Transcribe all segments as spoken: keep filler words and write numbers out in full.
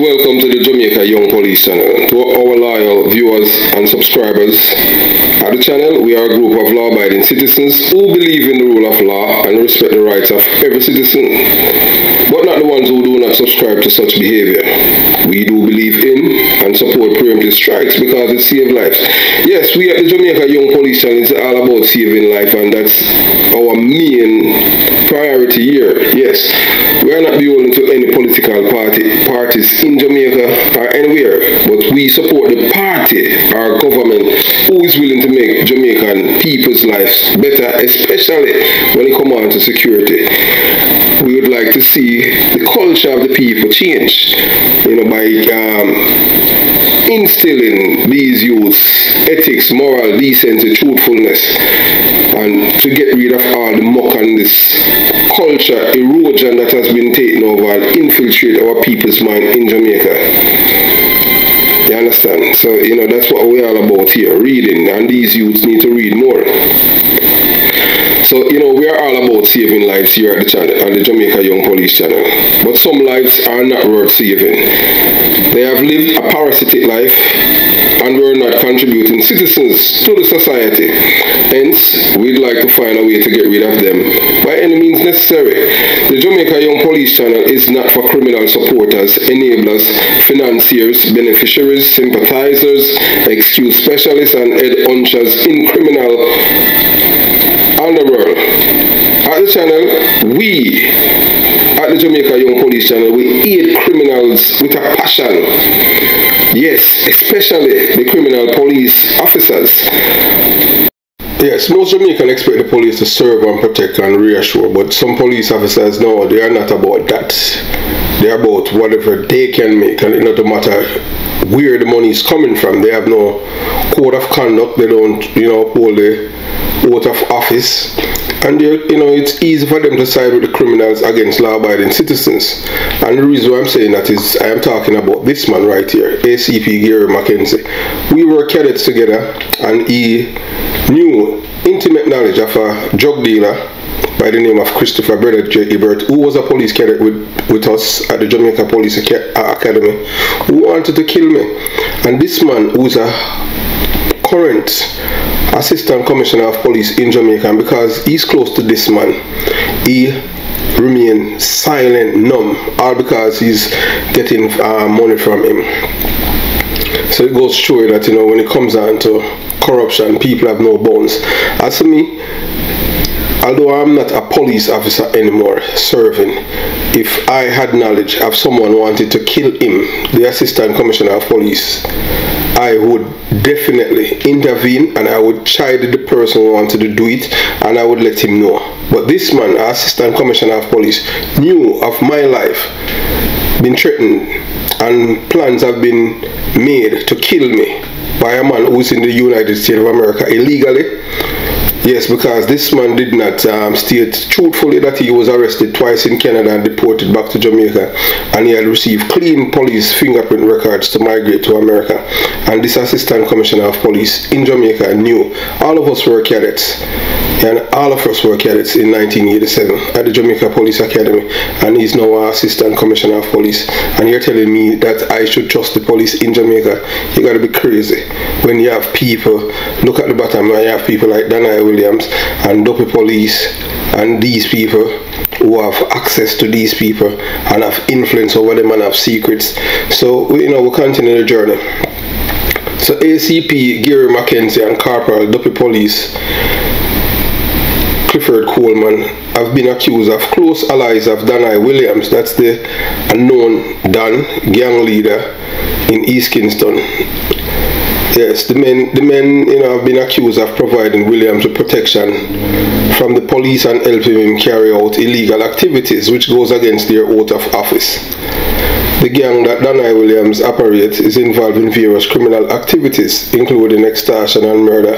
welcome to the Jamaica Young Police channel. To our loyal viewers and subscribers at the channel, we are a group of law-abiding citizens who believe in the rule of law and respect the rights of every citizen, but not the ones who do not subscribe to such behavior. We do believe in and support preemptive strikes because it saves lives. Yes, we at the Jamaica Young Police channel, it's all about saving life, and that's our main priority here. Yes, we are not beholden to any political party parties in Jamaica or anywhere, but we support the party, our government, who is willing to make Jamaican people's lives better, especially when it comes on to security. We would like to see the culture of the people change, you know, by um, instilling these youths ethics, moral, decency, truthfulness, and to get rid of all the muck and this culture erosion that has been taken over and infiltrate our people's mind in Jamaica. You understand? So, you know, that's what we're all about here, reading, and these youths need to read more. So, you know, we are all about saving lives here at the channel, at the Jamaica Young Police channel. But some lives are not worth saving. They have lived a parasitic life and were not contributing citizens to the society. Hence, we'd like to find a way to get rid of them by any means necessary. The Jamaica Young Police channel is not for criminal supporters, enablers, financiers, beneficiaries, sympathizers, excuse specialists, and head honchers in criminal underworld. At the channel, we, at the Jamaica Young Police channel, we aid criminals with a passion. Yes, especially the criminal police officers. Yes, most Jamaicans expect the police to serve and protect and reassure, but some police officers, no, they are not about that. They are about whatever they can make, and it doesn't matter where the money is coming from. They have no code of conduct. They don't, you know, uphold the oath of office, and you know it's easy for them to side with the criminals against law-abiding citizens. And the reason why I'm saying that is I am talking about this man right here, A C P Gary McKenzie. We were cadets together, and he knew intimate knowledge of a drug dealer by the name of Christopher Bredet J. Ebert, who was a police cadet with, with us at the Jamaica Police Academy, who wanted to kill me. And this man, who's a current assistant commissioner of police in Jamaica, and because he's close to this man, he remains silent, numb, all because he's getting uh, money from him. So it goes through that, you know, when it comes down to corruption, people have no bones. As for me, although I'm not a police officer anymore, serving, if I had knowledge of someone wanted to kill him, the assistant commissioner of police, I would definitely intervene, and I would chide the person who wanted to do it, and I would let him know. But this man, assistant commissioner of police, knew of my life being threatened, and plans have been made to kill me by a man who's in the United States of America illegally. Yes, because this man did not um, state truthfully that he was arrested twice in Canada and deported back to Jamaica, and he had received clean police fingerprint records to migrate to America. And this assistant commissioner of police in Jamaica knew. All of us were cadets, and all of us were cadets in nineteen eighty-seven at the Jamaica Police Academy, and he's now our assistant commissioner of police. And you're telling me that I should trust the police in Jamaica? You gotta be crazy. When you have people, look at the bottom, and you have people like Danhai Williams and Duppy Police and these people who have access to these people and have influence over them and have secrets. So, you know, we continue the journey. So A C P Gary McKenzie and Corporal Duppy Police Clifford Coleman have been accused of close allies of Danhai Williams, that's the unknown Dan, gang leader in East Kingston. Yes, the men, the men, you know, have been accused of providing Williams with protection from the police and helping him carry out illegal activities, which goes against their oath of office. The gang that Danhai Williams operates is involved in various criminal activities, including extortion and murder.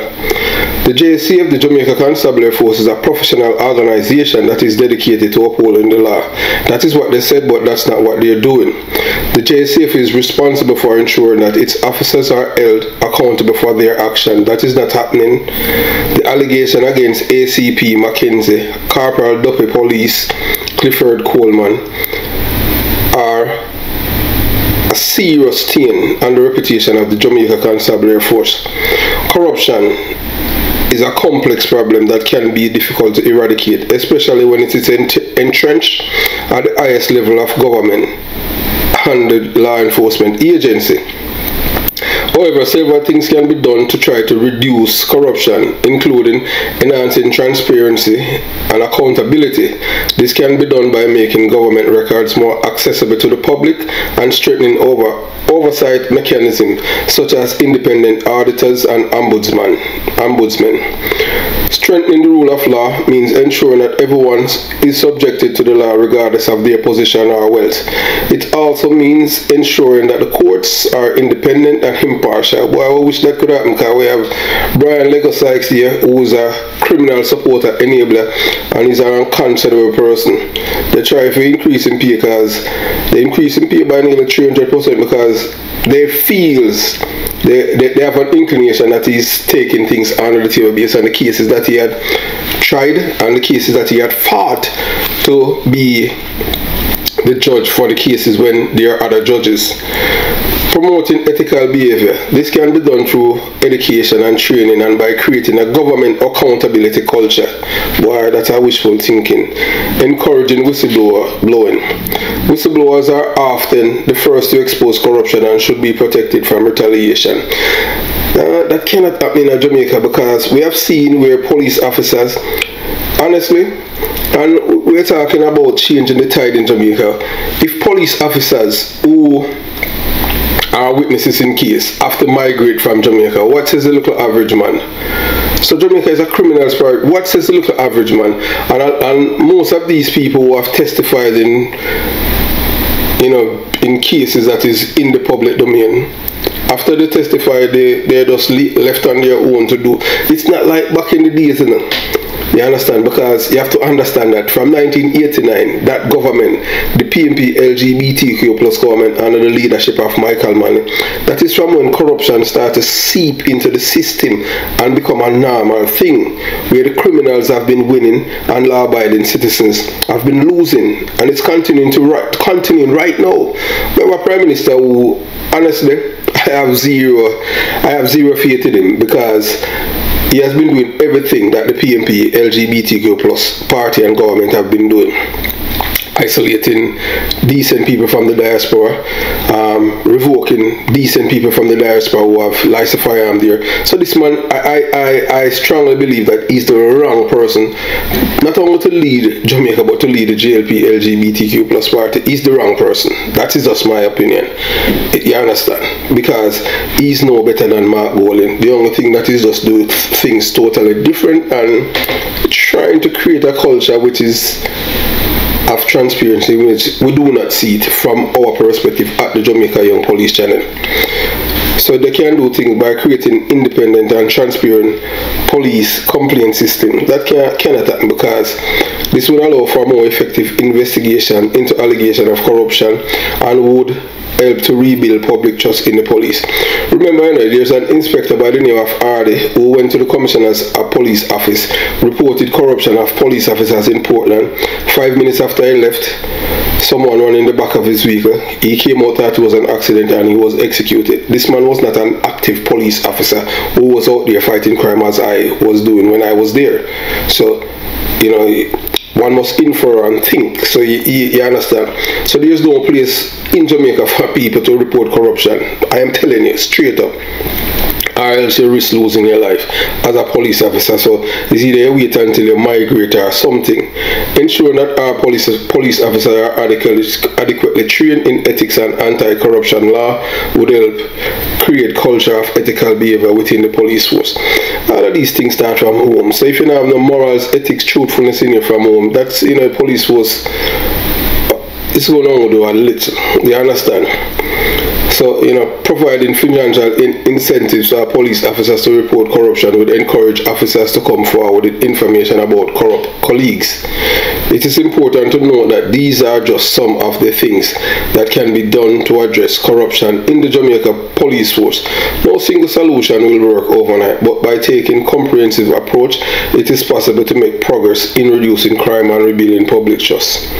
The J A C F, the Jamaica Constabulary Force, is a professional organization that is dedicated to upholding the law. That is what they said, but that's not what they're doing. The J A C F is responsible for ensuring that its officers are held accountable for their action. That is not happening. The allegation against A C P McKenzie, Corporal Duppy Police Clifford Coleman, are a serious stain on the reputation of the Jamaica Constabulary Force. Corruption is a complex problem that can be difficult to eradicate, especially when it is ent entrenched at the highest level of government and the law enforcement agency. However, several things can be done to try to reduce corruption, including enhancing transparency and accountability. This can be done by making government records more accessible to the public and strengthening over oversight mechanisms such as independent auditors and ombudsman, ombudsmen. Strengthening the rule of law means ensuring that everyone is subjected to the law regardless of their position or wealth. It also means ensuring that the courts are independent and impartial. Well, I wish that could happen because we have Brian Lekosikes here, who's a criminal supporter enabler, and he's an unconscionable person. They try for increase in pay because they increase in pay by nearly three hundred percent because they feels they, they, they have an inclination that he's taking things under the table based on the cases that he had tried and the cases that he had fought to be the judge for the cases when there are other judges. Promoting ethical behavior. This can be done through education and training and by creating a government accountability culture. Why, that's a wishful thinking. Encouraging whistleblower blowing. Whistleblowers are often the first to expose corruption and should be protected from retaliation. Uh, that cannot happen in Jamaica because we have seen where police officers, honestly, and we're talking about changing the tide in Jamaica. If police officers who our witnesses in case have to migrate from Jamaica, what says the little average man? So Jamaica is a criminal spirit. What says the little average man? And, and most of these people who have testified in, you know, in cases that is in the public domain, after they testify, they, they're just left on their own to do. It's not like back in the days, you know? You understand? Because you have to understand that from nineteen eighty-nine, that government, the P M P L G B T Q plus government under the leadership of Michael Manley, that is from when corruption started to seep into the system and become a normal thing, where the criminals have been winning and law-abiding citizens have been losing, and it's continuing to right, continuing right now. We have a prime minister who, honestly, I have zero, I have zero faith in him because he has been doing everything that the P M P, L G B T Q plus party and government have been doing. Isolating decent people from the diaspora, um, revoking decent people from the diaspora who have licensed firearm there. So this man, I, I, I strongly believe that he's the wrong person, not only to lead Jamaica, but to lead the J L P, L G B T Q plus party. He's the wrong person. That is just my opinion. You understand? Because he's no better than Mark Bowling. The only thing that is just doing things totally different and trying to create a culture which is of transparency, which we do not see it from our perspective at the Jamaica Young Police channel. So they can do things by creating independent and transparent police complaint system. That can, cannot happen because this would allow for more effective investigation into allegations of corruption and would help to rebuild public trust in the police. Remember, you know, there's an inspector by the name of Arde who went to the commissioner's police office, reported corruption of police officers in Portland. Five minutes after he left, someone ran in the back of his vehicle. He came out that it was an accident and he was executed. This man was not an active police officer who was out there fighting crime as I was doing when I was there. So, you know, one must infer and think, so you, you, you understand. So there is no place in Jamaica for people to report corruption. I am telling you straight up, or else you risk losing your life as a police officer. So it's either you wait until you migrate or something. Ensuring that our police, police officers are adequately, adequately trained in ethics and anti-corruption law would help create culture of ethical behavior within the police force. All of these things start from home. So if you don't have no morals, ethics, truthfulness in you from home, that's, you know, the police force, it's going on to do a little. You understand? So, you know, providing financial in incentives for police officers to report corruption would encourage officers to come forward with information about corrupt colleagues. It is important to note that these are just some of the things that can be done to address corruption in the Jamaica police force. No single solution will work overnight, but by taking a comprehensive approach, it is possible to make progress in reducing crime and rebuilding public trust.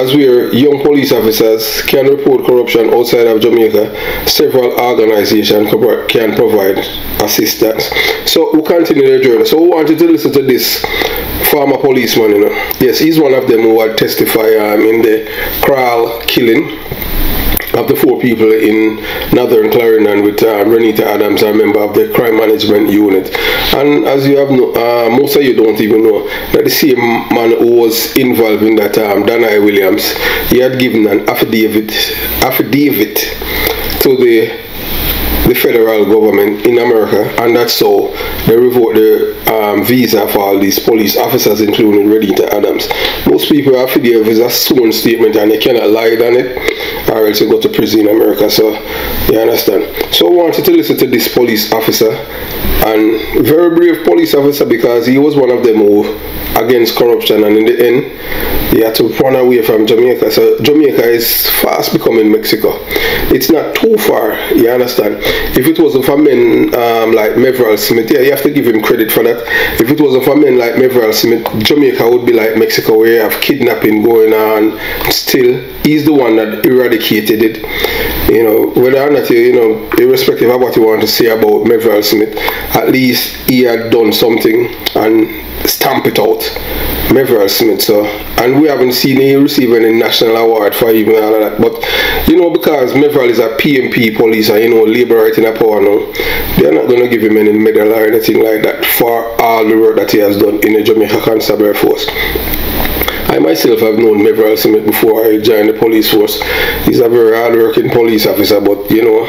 As where young police officers can report corruption outside of Jamaica, several organizations can provide assistance. So we continue the journey. So we wanted to listen to this former policeman, you know. Yes, he's one of them who had testified um, in the Kral killing of the four people in Northern Clarendon with uh, Renita Adams, a member of the crime management unit. And as you have no, uh, most of you don't even know that the same man who was involved in that, um, Danhai Williams, he had given an affidavit affidavit to the the federal government in America, and that's so they revoked the um, visa for all these police officers, including Reddington Adams. Most people have affidavits as a sworn statement and they cannot lie on it, or else you go to prison in America. So you understand. So I wanted to listen to this police officer, and very brave police officer, because he was one of them who against corruption, and in the end he had to run away from Jamaica. So Jamaica is fast becoming Mexico. It's not too far, you understand. If it wasn't for men um, like Mervel Smith, yeah, you have to give him credit for that. If it wasn't for men like Mervel Smith, Jamaica would be like Mexico, where you have kidnapping going on. Still, he's the one that eradicated it. You know, whether or not you, you know, irrespective of what you want to say about Mervel Smith, at least he had done something and stamp it out, Mervel Smith. So, and we haven't seen him receive any national award for even all of that. But you know, because Mervel is a P M P police, and you know, Labour right in a power now, they're not going to give him any medal or anything like that for all the work that he has done in the Jamaica Constabulary Force. I myself have known Mervel Smith before I joined the police force. He's a very hard-working police officer, but you know,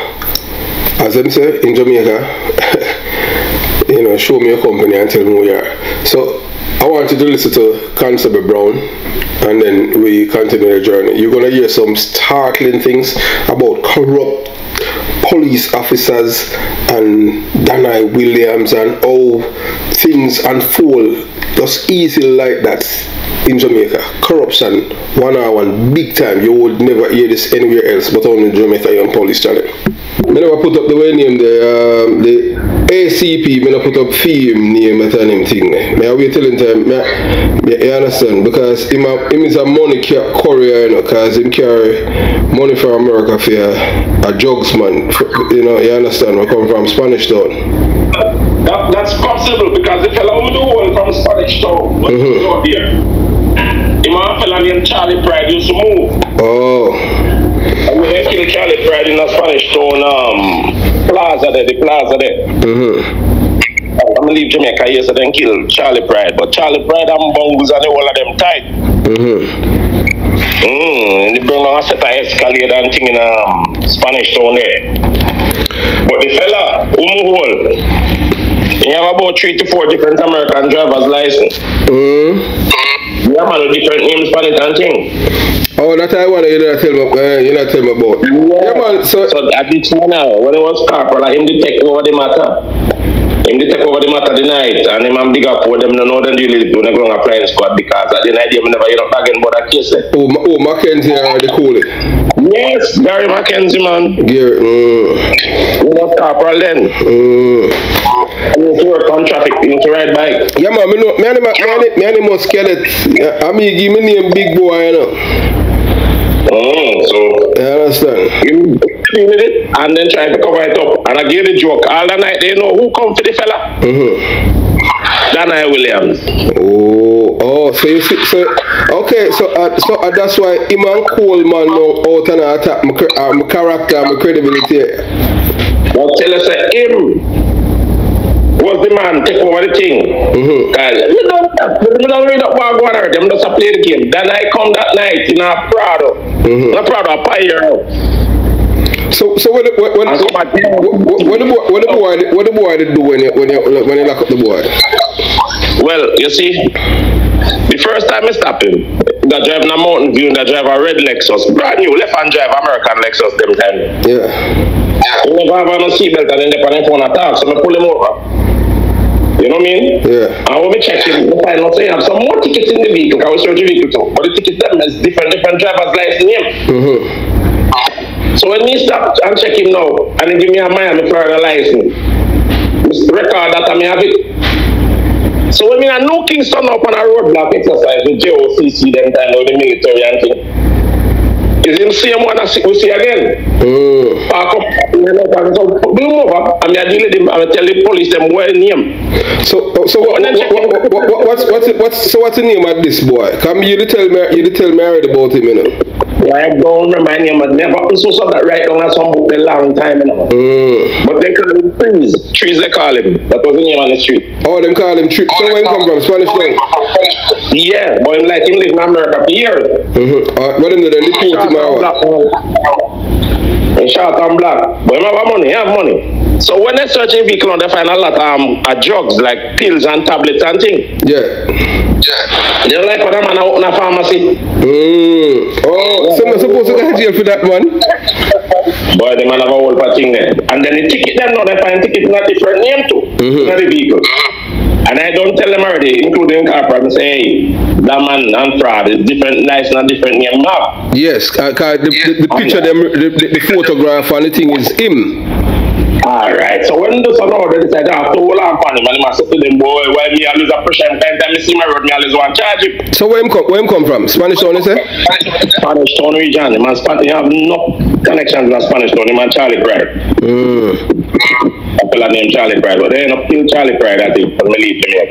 as them say in Jamaica. You know, show me a company and tell me who you are. So I wanted to listen to Conceiver Brown, and then we continue the journey. You're going to hear some startling things about corrupt police officers and Danhai Williams, and how things unfold just easy like that in Jamaica. Corruption, one hour, one big time. You would never hear this anywhere else but only Jamaica Young Police Channel. I never put up the way name, the, um, the A C P, I never put up theme name at any thing. I wait till time, you understand, because him, a, him is a money courier, you know, because him carry money from America for a, a drugs man, for, you know, you understand, we come from Spanish Town. Uh, that, that's possible, because the fellow who do one from Spanish Town was mm -hmm. not there. Him a fellow named Charlie Pride used to move. Oh. We had killed Charlie Pride in a Spanish Town um, plaza there, the plaza there. Mm-hmm. I'm leave Jamaica here, so then kill Charlie Pride. But Charlie Pride and Bungus and all of them tight. Mm-hmm. Mm, and they bring on a set of escalator and thing in um, Spanish Town there. But the fella, Umuhol, he have about three to four different American driver's license. Mm-hmm. Yeah, man, with different names for it and thing. Oh, that I want you to tell me, uh, you not tell me about. Yeah, yeah man, so, so at the time now, when it was corporal, him to take over the matter. Him to take over the matter the night, and him and big up with them, no know them really do not go on a flying squad, because at the night they never hear up again about that case. Eh? Oh, oh, McKenzie, uh, they call it. Yes, Gary McKenzie, man. Gary, uh. He was corporal then. Uh. He used to work on traffic, he used to ride bike. Yeah, man, me know, me and him was scared. Yeah, I mean, give me name big boy, you know. Mm, so I understand. You did it and then try to cover it up. And I gave the joke all the night. They know who come to the fella. Mm-hmm. Danhai Williams. Oh, oh, so you see, so okay, so uh, so uh, that's why Iman Coleman now out and attack my, uh, my character, my credibility. Well, tell us uh, him. Was the man take over the thing? Mm-hmm. We don't, we don't read up what going on. Them just a play the game. Then I come that night in a Prado, mm-hmm. a Prado, a Pyro. So, so what, what, what, so what, what, what, the boy, what the boy, what the boy did do when you, when you, when you lock up the boy? Well, you see, the first time I stopped him, that driving a Mountain View, that drive a red Lexus, brand new left hand drive American Lexus them time. Yeah. You never have no seatbelt and then they panic phone attack, so I pull him over. You know what I mean? Yeah. And when we check him, we find out they have some more tickets in the vehicle, because we search the vehicle too. But the tickets them is different, different drivers' license name. Mm-hmm. So when we stop and check him now, and he give me a Miami, Florida license, we record that I have it. So when we are no Kingston up on a roadblock exercise with J O C C, them time, with the military and thing. It's the same one as we see again. Oh. We move up and I tell the police them where name. So so what, what, what, what, what's what's what's so what's the name of this boy? Come you to tell me you to tell Mary about him, you know. I don't remember my name, but never also saw that right down at some book a long time, you know. Mm. But they call him Trees. Trees they call him. That was the name on the street. Oh, them call him Trees. So where he come from? Spanish name? Yeah, but him like him live in America for years. Mm-hmm. Uh, what him do then? They put him out. Short and black. But him have money, he have money. So when they search in vehicle, they find a lot of, um, of drugs, like pills and tablets and things. Yeah. Yeah. You like what I'm gonna open a pharmacy? Mm. Oh, so I'm supposed to go to jail for that one? Boy, the man have a whole thing there. And then the ticket, them know they find ticket in a different name too. Mm-hmm. Not the vehicle. And I don't tell them already, including corporate, and say, hey, that man and fraud is different license and different name now. Yes, uh, the, the, the picture, them, the, the, the photograph and the thing is him. Alright, so when the son already said, I have to hold on for him, and I said to them, boy, why me always a pressure, and time I see my road, me always want to charge him. So where him come, where him come from? Spanish town, you say? Spanish town region, man, Spanish, you have no connections with Spanish town, man, Charlie Pride. Mm. I feel like name Charlie Pride, but they end up killing Charlie Pride, I think, when we leave Jamaica.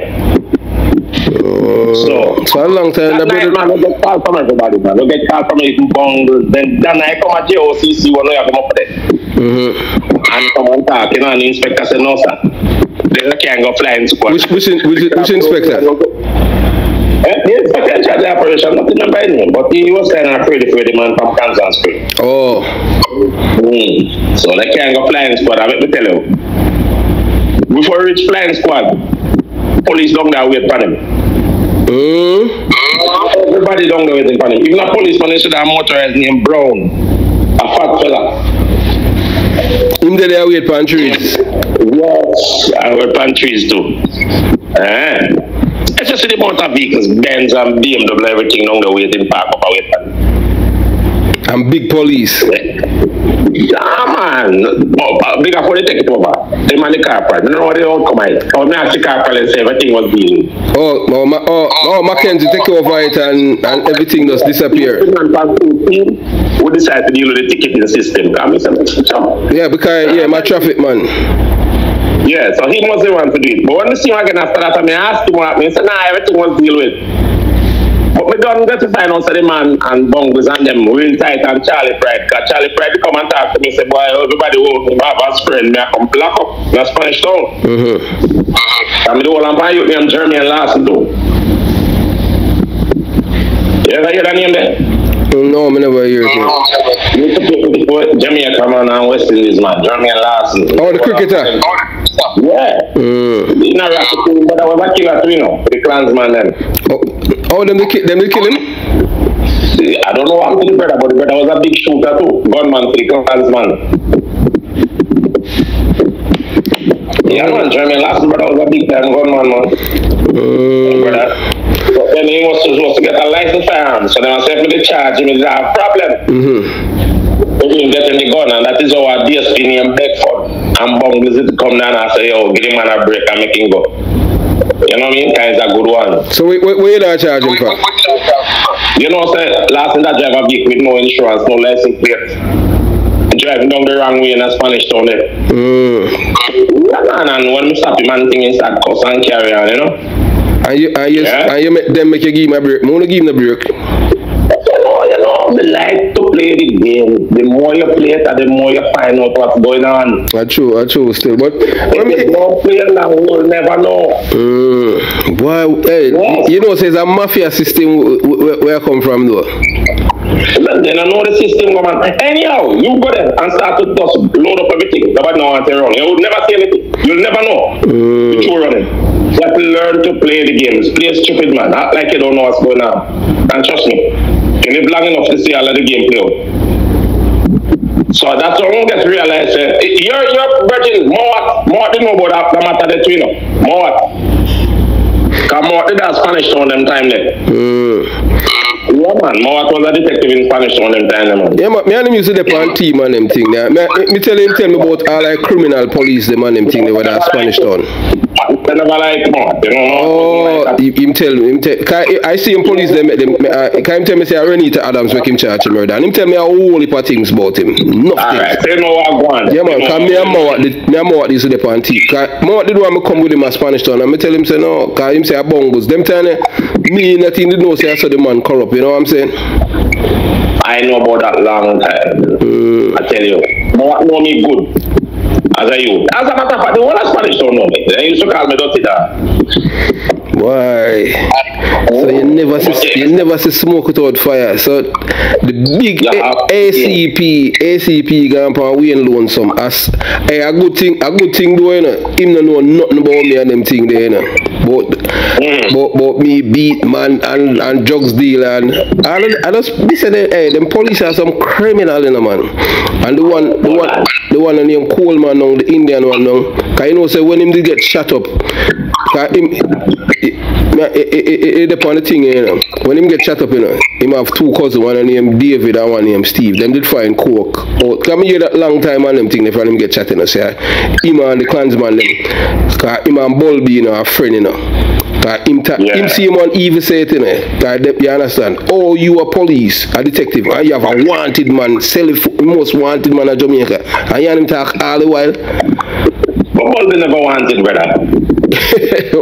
Oh, so, so a long time that night, man, we get called from everybody, man. We get called from even bungles. Then that night, come at J O C C, when we have them up there. Mm-hmm. And someone talking, and the inspector said, no, sir. They can't go flying squad. Which, which, in, which, which inspector? The inspector in charge of the operation, not remember his name, but he was kind of afraid for the man from Kansas City. Oh. Mm. So they can't go flying squad, I let me tell you. Before we reach flying squad, police don't go wait for them. Mm. Everybody don't go waiting for them. Even a policeman, they should have a motorized named Brown. A fat fella. In the day, wait for trees. Yes, I wait for trees too. Eh. It's just the amount of vehicles, Benz and B M W, everything don't go waiting park up and wait for them. And big police. Yeah, man. Big up for the take it over. They man the car price. I don't know what they all come out. I asked the car price and say everything was being. Oh, oh, oh, oh, Mackenzie take over it and, and everything does disappear. We decide to deal with the ticketing system. Yeah, because, yeah, my traffic man. Yeah, so he must the one to do it. But when you see him again after that, I asked him what I mean. He said, nah, everything was deal with. But we don't get to find out the man and bungles and them real tight and Charlie Pride. Because Charlie Pride come and talk to me and say, boy, everybody who have a friend, I come black up in a Spanish town. Mm-hmm. I'm the whole empire youth named Jeremy and Larson though. You ever hear that name there? No, I never hear it. You to play with Jamaica man and West Indies man, Jeremy and Larson. Oh, the cricketer. Yeah. Mm. He's not rapping, but I was a killer too, you know, the clansman then. Oh, oh, them they kill them they kill him? I don't know what happened to the brother, but the brother was a big shooter too. Gunman, the clansman. Yeah, man, German last brother was a big time gunman, man. Mm. Brother. But then he was supposed to get a license for him, so then I said, if they charge him, it's a problem. Mm-hmm. We didn't get any gun, and that is our D S P named Beckford. And bungles it to come down and say, yo, give him a break and make him go. You know what I mean? Kind of a good one. So where you not charging for? You know what I'm saying? Last thing that driver big with no insurance, no license plate. Driving down the wrong way in a Spanish town there. Mm. And when we stop him and thing inside cuss and carry on, you know? And you and you, yeah? and you make them make you give him a break. I want to give him a break. We like to play the game. The more you play it, the more you find out what's going on. That's true, that's true still. But when we don't play it, we'll never know. Mm. Wow. Hey, yes. You know, there's a mafia system where I come from, though. They don't know the system, man. Anyhow, you go there and start to just load up everything. Nobody knows what's wrong. You will never see anything. You'll never know. Mm. The true running. You have to learn to play the games. Play stupid, man. Act like you don't know what's going on. And trust me, you live long enough to see all of the game play out. So that's what one gets realized. Uh, you're, you're virgin. More, more didn't know about that matter that you know. More. Because more did have Spanish on them time there. Mm. Yeah, man, Mawat was a detective in Spanish on them time, man. Yeah, man, me and him used to the pan team and them thing there. Me, me tell him, tell me about all like criminal police, the man, them thing they were in Spanish town. they never like more. They don't oh, like him, him tell me. Him tell, I, I see him police them. them uh, can him tell me say Renita Adams make him charge him murder? And him tell me a whole heap of things about him. Nothing. Alright, they know what one. Yeah man, because me and Mowat did the panty. Mowat did want me come with him a Spanish town and me tell him say no, because him say a bongos. Them time me nothing did know say I saw the man corrupt, you know what I'm saying? I know about that long time. Mm. I tell you, Mowat know me good as a youth. As a matter of fact, the whole of Spanish don't know me. They used to call me Dirty Dog. Why? So you never see, you never see smoke without fire. So the big A C P, A C P gone for we and lonesome. As hey, a good thing, a good thing though, you know. Him don't know nothing about me and them thing there, you know. But, mm. but, but me beat man and, and drugs deal and I don't, I just listen to hey, them police are some criminal in you know, man. And the one the one the one named Coleman now, the Indian one now, cause you know say when him did get shut up, cause him it depend on the thing, you know. When him get shut up, you know, him have two cousins, one named David and one named Steve. Them did find coke. Oh, come hear that long time and them thing they find him get shut in you know, us yeah. Him and the clansman them. Cause him and Bulby, you know, are friend, you know. Cause him, yeah. him see him on evil say to me, cause you understand, oh you are police, a detective, and you have a wanted man, sell the most wanted man in Jamaica, and you and him talk all the while. But Bulby never wanted, brother.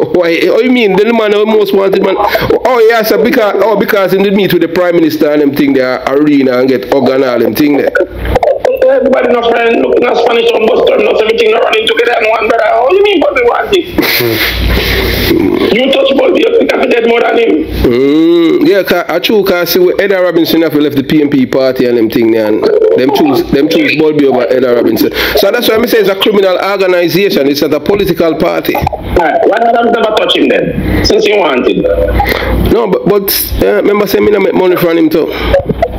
Why? Oh, you mean the man the most wanted man? Oh yes, yeah, so because oh because he did meet with the prime minister and them thing there, arena and get organ all them thing there. Everybody no friend, look no Spanish on bus term, not everything not running together and one brother. Oh, you mean but they want it? You touch both you think I dead more than him. Mm, yeah, I true cause see with Edna Robinson after left the P M P party and them thing there and them choose them choose Bulby over Edna Robinson. So that's why I say it's a criminal organization, it's not a political party. Why not never touch him then? Since you wanted. No, but but uh, remember say me no make money from him too.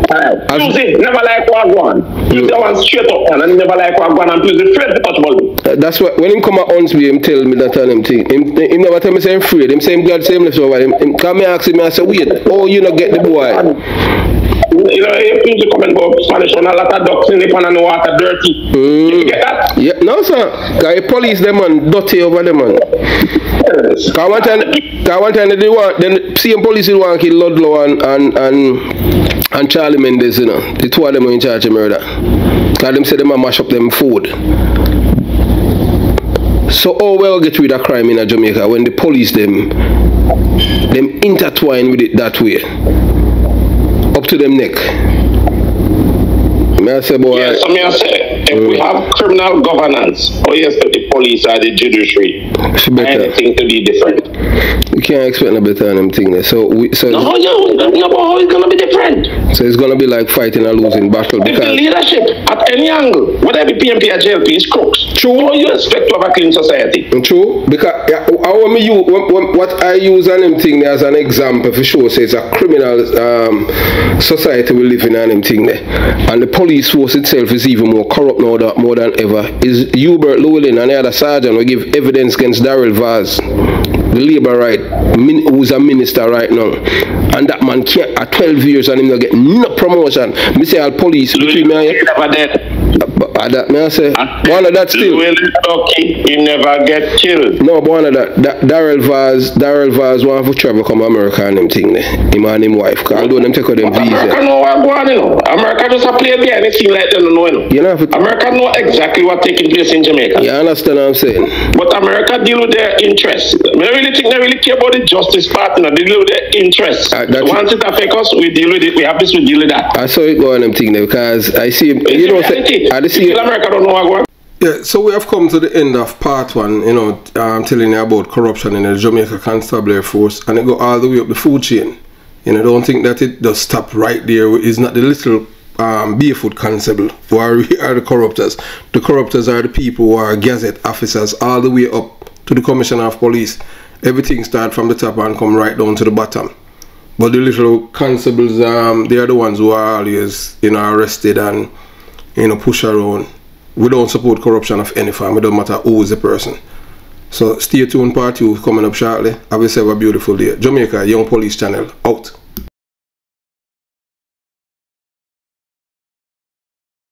Alright. Choose it, never like what one. Choose that one straight up and never like what one and choose the first to touch Bulby. Uh, that's what when him come and hunts me, him tell me that and him thing. Him, him never tell me say him afraid, him say him glad say him left over him. Him come and ask me I say wait, oh you no get the boy. You know, you need to come and go Spanish on a lot of ducks in the pan and the water dirty. Mm. You get that? Yeah, no, sir. Because the police, them man, dirty over them man. Yes. Because one time, because one time, they want, then same police will want to kill Ludlow and, and, and, and Charlie Mendez, you know. The two of them are in charge of murder. Because them say them man mash up them food. So, oh well, get rid of crime in Jamaica when the police, them, them intertwine with it that way. Up to them neck. May I say, boy, yes, I mean, I say, if mm. we have criminal governance, oh yes, the police are the judiciary. Anything to be different. You can't expect no better than them thing. So we, so no, you don't know about how it's gonna be different. So it's gonna be like fighting a losing battle. If the leadership at any angle, whether it be P M P or J L P, is crooks. True. How you expect to have a clean society? True. Because yeah, I you, what I use on them thing there as an example for sure, says a criminal um, society we live in on them thing there, and the police force itself is even more corrupt now that more than ever. Is Hubert Lowell and the other sergeant will give evidence against Daryl Vaz, the Labour right, min, who's a minister right now, and that man can't at twelve years and him not get no promotion. Me say all police between me and you. Uh, that, may I say, one of that still. He never get killed. No, but one of that, that Daryl Vaz, Daryl Vaz want to travel come to America and them thing there. Him and him wife, because although them take out them visa. America know what going on, you know. America just a play behind the scene like they don't know, you know. You know it, America know exactly what taking place in Jamaica. You understand what I'm saying? But America deal with their interests. We don't really think they really care about the justice part, you know. They deal with their interests. Uh, so once it affects us, we deal with it. We have this, we deal with that. I saw it go on them thing there, because I see, it's you know, say, I see yeah, so we have come to the end of part one, you know, um, telling you about corruption in the Jamaica Constabulary Force, and it go all the way up the food chain. You know, don't think that it does stop right there. It's not the little um, barefoot constable who are, are the corruptors. The corruptors are the people who are gazette officers all the way up to the commissioner of police. Everything starts from the top and come right down to the bottom. But the little constables, um, they are the ones who are always, you know, arrested and you know, push around. We don't support corruption of any form. It don't matter who is the person. So stay tuned, part two coming up shortly. Have yourself a beautiful day. Jamaica Young Police Channel out.